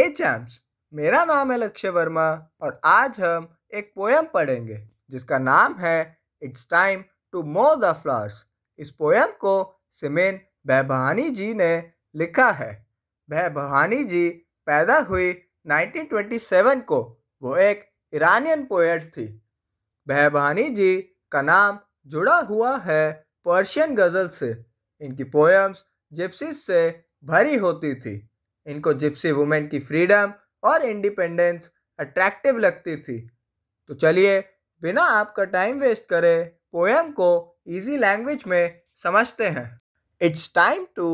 हे champs, मेरा नाम है लक्ष्य वर्मा और आज हम एक पोएम पढ़ेंगे जिसका नाम है it's time to mow the flowers. इस पोएम को सिमिन बहबहानी जी ने लिखा है। बहबहानी जी पैदा हुई 1927 को। वो एक ईरानियन पोएट थी। बहबहानी जी का नाम जुड़ा हुआ है पर्शियन गज़ल से। इनकी पोएम्स जिप्सीज से भरी होती थी। इनको जिप्सी वुमेन की फ्रीडम और इंडिपेंडेंस अट्रैक्टिव लगती थी। तो चलिए बिना आपका टाइम वेस्ट करे पोएम को इजी लैंग्वेज में समझते हैं। It's time to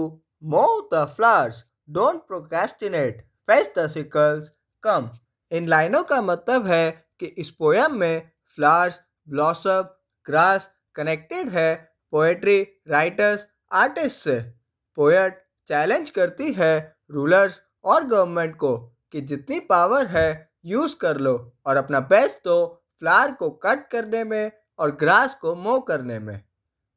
mow the flowers, don't procrastinate, face the sickles, come. इन लाइनों का मतलब है कि इस पोएम में फ्लावर्स, ब्लॉसम, ग्रास कनेक्टेड है पोएट्री राइटर्स, आर्टिस्ट से। पोएट चैलेंज करती है रूलर्स और गवर्नमेंट को कि जितनी पावर है यूज़ कर लो और अपना बेस्ट दो फ्लावर को कट करने में और ग्रास को मो करने में।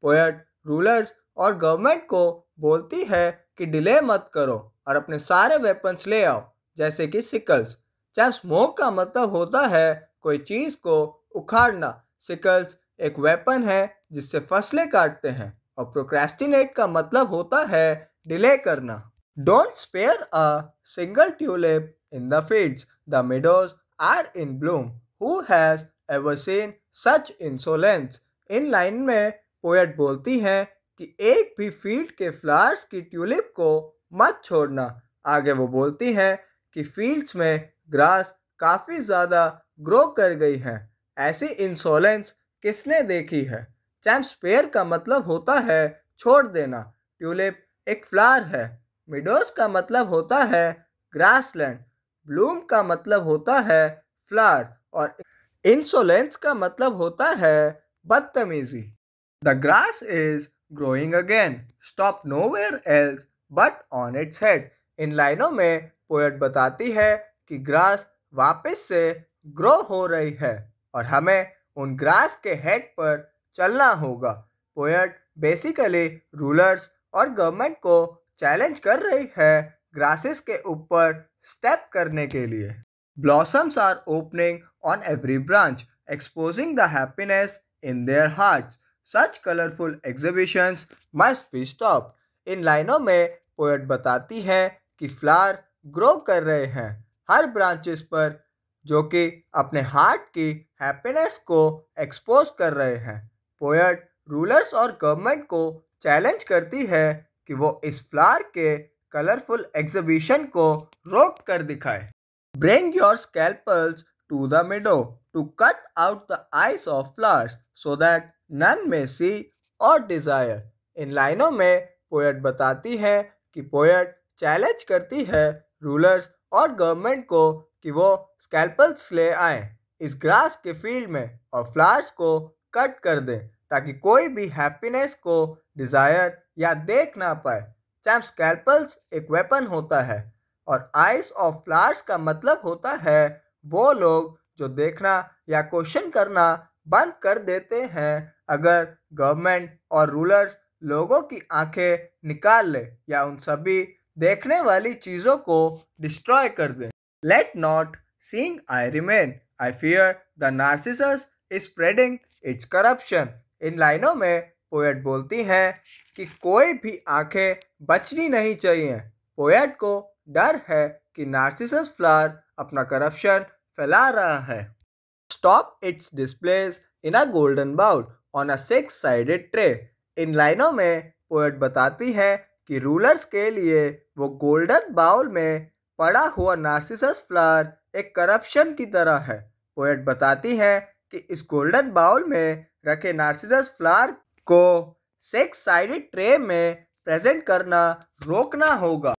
पोएट रूलर्स और गवर्नमेंट को बोलती है कि डिले मत करो और अपने सारे वेपन्स ले आओ, जैसे कि सिकल्स। चैम्प्स, मो का मतलब होता है कोई चीज़ को उखाड़ना। सिकल्स एक वेपन है जिससे फसलें काटते हैं और प्रोक्रेस्टिनेट का मतलब होता है डिले करना। Don't spare a single tulip in the fields, the meadows are in bloom, who has ever seen such insolence. इन लाइन में पोएट बोलती हैं कि एक भी फील्ड के फ्लावर्स की ट्यूलिप को मत छोड़ना। आगे वो बोलती हैं कि फील्ड्स में ग्रास काफ़ी ज़्यादा ग्रो कर गई है, ऐसी इंसोलेंस किसने देखी है। चैम्प्स, स्पेयर का मतलब होता है छोड़ देना। ट्यूलिप एक फ्लावर है। मिडोज का मतलब होता है ग्रासलैंड। ब्लूम का मतलब होता है फ्लावर और इंसोलेंस का मतलब होता है बदतमीजी। The grass is growing again, stop nowhere else but on its head. इन लाइनों में पोएट बताती है कि ग्रास वापस से ग्रो हो रही है और हमें उन ग्रास के हेड पर चलना होगा। पोएट बेसिकली रूलर्स और गवर्नमेंट को चैलेंज कर रही है ग्रासेस के ऊपर स्टेप करने के लिए। Blossoms are opening on every branch, exposing the happiness in their hearts, such colourful exhibitions must be stopped. इन लाइनों में पोएट बताती है कि फ्लावर ग्रो कर रहे हैं हर ब्रांचेस पर, जो कि अपने हार्ट की हैप्पीनेस को एक्सपोज कर रहे हैं। पोएट रूलर्स और गवर्नमेंट को चैलेंज करती है कि वो इस फ्लावर के कलरफुल एग्जिबिशन को रोक कर दिखाए। Bring your scalpels to the meadow, to cut out the eyes of flowers, so that none may see और डिजायर। इन लाइनों में पोएट बताती है कि पोएट चैलेंज करती है रूलर्स और गवर्नमेंट को कि वो स्कैल्पल्स ले आए इस ग्रास के फील्ड में और फ्लावर्स को कट कर दें ताकि कोई भी हैप्पीनेस को डिज़ायर या देख ना पाए। चैम्प्स, स्कैल्पल्स एक वेपन होता है और आइज ऑफ फ्लावर्स का मतलब होता है वो लोग जो देखना या क्वेश्चन करना बंद कर देते हैं अगर गवर्नमेंट और रूलर्स लोगों की आंखें निकाल ले या उन सभी देखने वाली चीज़ों को डिस्ट्रॉय कर दें। Let not seeing I remain, I fear the Narcissus is spreading its corruption। इन लाइनों में पोएट बोलती हैं कि कोई भी आंखें बचनी नहीं चाहिए। पोएट को डर है कि नार्सिसस फ्लावर अपना करप्शन फैला रहा है। Stop its displays in a golden bowl on a six-sided tray। इन लाइनों में पोएट बताती है कि रूलर्स के लिए वो गोल्डन बाउल में पड़ा हुआ नार्सिसस फ्लावर एक करप्शन की तरह है। पोएट बताती है कि इस गोल्डन बाउल में रखे नार्सिसस फ्लावर को सिक्स साइडेड ट्रे में प्रेजेंट करना रोकना होगा।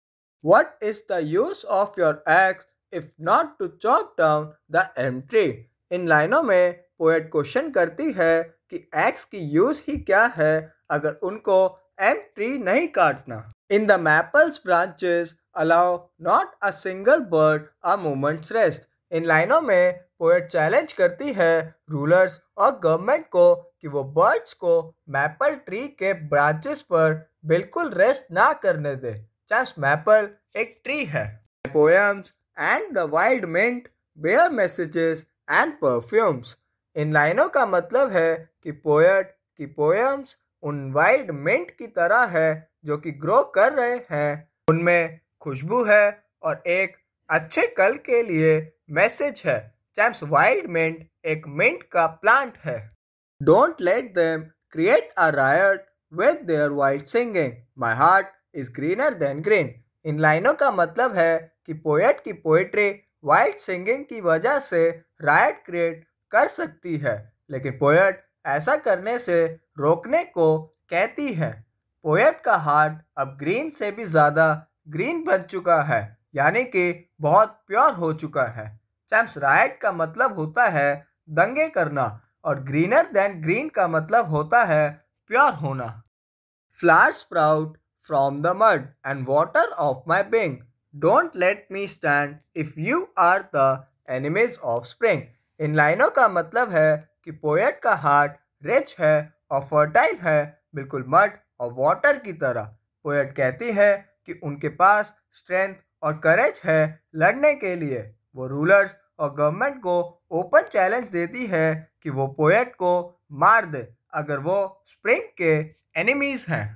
What is the use of your axe if not to chop down the elm tree. इन लाइनों में पोएट क्वेश्चन करती है कि एक्स की यूज ही क्या है अगर उनको एम ट्री नहीं काटना। In the Maples branches allow not a single bird a moment's rest. इन लाइनों में पोएट चैलेंज करती है रूलर्स और गवर्नमेंट को कि वो बर्ड्स को मैपल ट्री के ब्रांचेस पर बिल्कुल रेस्ट ना करने दे। चाहे मैपल एक ट्री है। Poems and the wild mint bear messages and perfumes. इन लाइनों का मतलब है कि पोएट की पोएम्स उन वाइल्ड मिंट की तरह है जो कि ग्रो कर रहे हैं, उनमें खुशबू है और एक अच्छे कल के लिए मैसेज है। चैम्स, वाइल्ड मिंट एक मिंट का प्लांट है। Don't let them create a riot with their wild singing, my heart is greener than green. इन लाइनों का मतलब है कि पोएट की पोएट्री वाइल्ड सिंगिंग की वजह से रायट क्रिएट कर सकती है, लेकिन पोएट ऐसा करने से रोकने को कहती है। पोएट का हार्ट अब ग्रीन से भी ज़्यादा ग्रीन बन चुका है, यानी कि बहुत प्योर हो चुका है। चैम्स, राइट का मतलब होता है दंगे करना और ग्रीनर देन ग्रीन का मतलब होता है प्योर होना। Flowers sprout from the mud and water of my being, don't let me stand if you are the enemies of spring. इन लाइनों का मतलब है कि पोएट का हार्ट रिच है और फर्टाइल है, बिल्कुल मड और वाटर की तरह। पोएट कहती है कि उनके पास स्ट्रेंथ और करेज है लड़ने के लिए। वो रूलर्स और गवर्नमेंट को ओपन चैलेंज देती है कि वो पोएट को मार दे अगर वो स्प्रिंग के एनिमीज हैं।